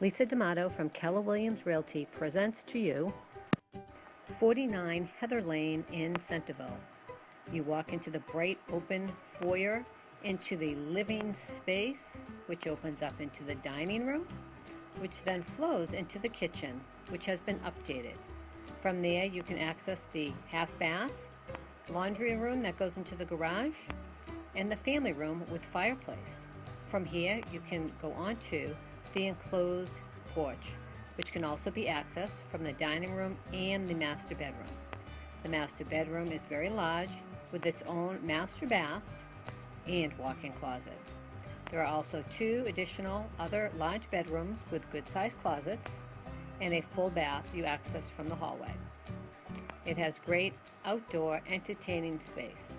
Lisa D'Amato from Keller Williams Realty presents to you 49 Heather Lane in Centerville. You walk into the bright open foyer, into the living space, which opens up into the dining room, which then flows into the kitchen, which has been updated. From there, you can access the half bath, laundry room that goes into the garage, and the family room with fireplace. From here, you can go on to the enclosed porch, which can also be accessed from the dining room and the master bedroom. The master bedroom is very large with its own master bath and walk-in closet. There are also two additional other large bedrooms with good-sized closets and a full bath you access from the hallway. It has great outdoor entertaining space.